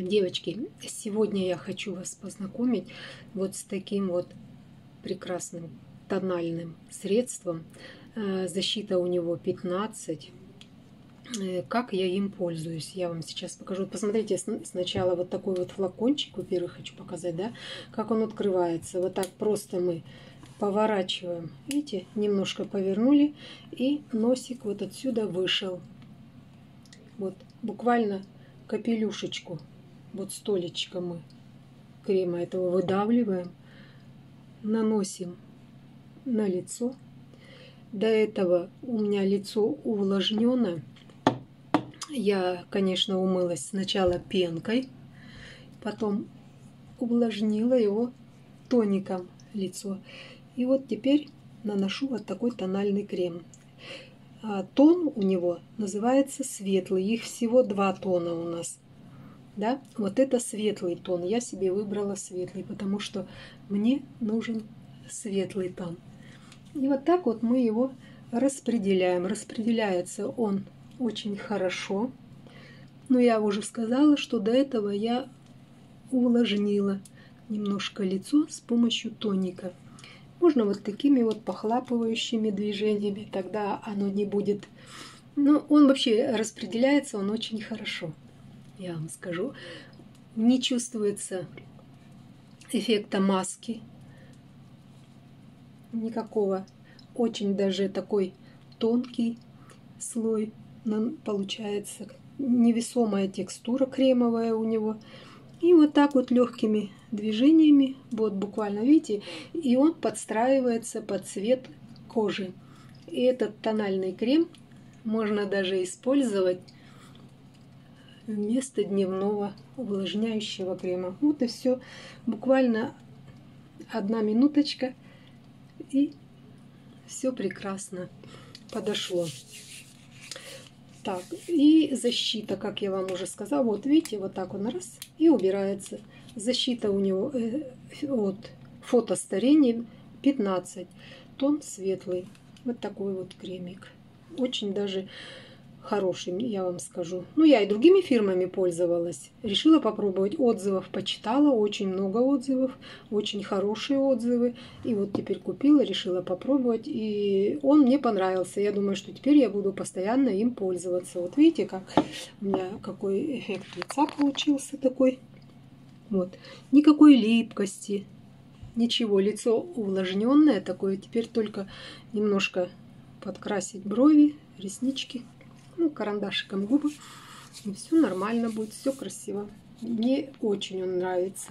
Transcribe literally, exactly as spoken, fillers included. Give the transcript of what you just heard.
Девочки, сегодня я хочу вас познакомить вот с таким вот прекрасным тональным средством. Защита у него пятнадцать. Как я им пользуюсь, я вам сейчас покажу. Посмотрите, сначала вот такой вот флакончик, во-первых, хочу показать, да, как он открывается. Вот так просто мы поворачиваем, видите, немножко повернули, и носик вот отсюда вышел. Вот буквально капелюшечку, вот столечко мы крема этого выдавливаем, наносим на лицо. До этого у меня лицо увлажнено. Я, конечно, умылась сначала пенкой, потом увлажнила его тоником лицо. И вот теперь наношу вот такой тональный крем. А тон у него называется светлый. Их всего два тона у нас. Да? Вот это светлый тон. Я себе выбрала светлый, потому что мне нужен светлый тон. И вот так вот мы его распределяем. Распределяется он очень хорошо. Но я уже сказала, что до этого я увлажнила немножко лицо с помощью тоника. Можно вот такими вот похлапывающими движениями, тогда оно не будет... Ну, он вообще распределяется, он очень хорошо, я вам скажу. Не чувствуется эффекта маски никакого. Очень даже такой тонкий слой получается. Невесомая текстура кремовая у него. И вот так вот легкими движениями, вот буквально, видите, и он подстраивается под цвет кожи. И этот тональный крем можно даже использовать вместо дневного увлажняющего крема. Вот и все. Буквально одна минуточка, и все прекрасно подошло. Так, и защита, как я вам уже сказала, вот видите, вот так он раз и убирается. Защита у него от фотостарения пятнадцать, тон светлый. Вот такой вот кремик. Очень даже хороший, я вам скажу. Ну, я и другими фирмами пользовалась. Решила попробовать, отзывов почитала, очень много отзывов, очень хорошие отзывы. И вот теперь купила, решила попробовать, и он мне понравился. Я думаю, что теперь я буду постоянно им пользоваться. Вот видите, как у меня какой эффект лица получился такой. Вот. Никакой липкости, ничего. Лицо увлажненное такое. Теперь только немножко подкрасить брови, реснички. Ну, карандашиком губы, и все нормально будет, все красиво. Мне очень он нравится.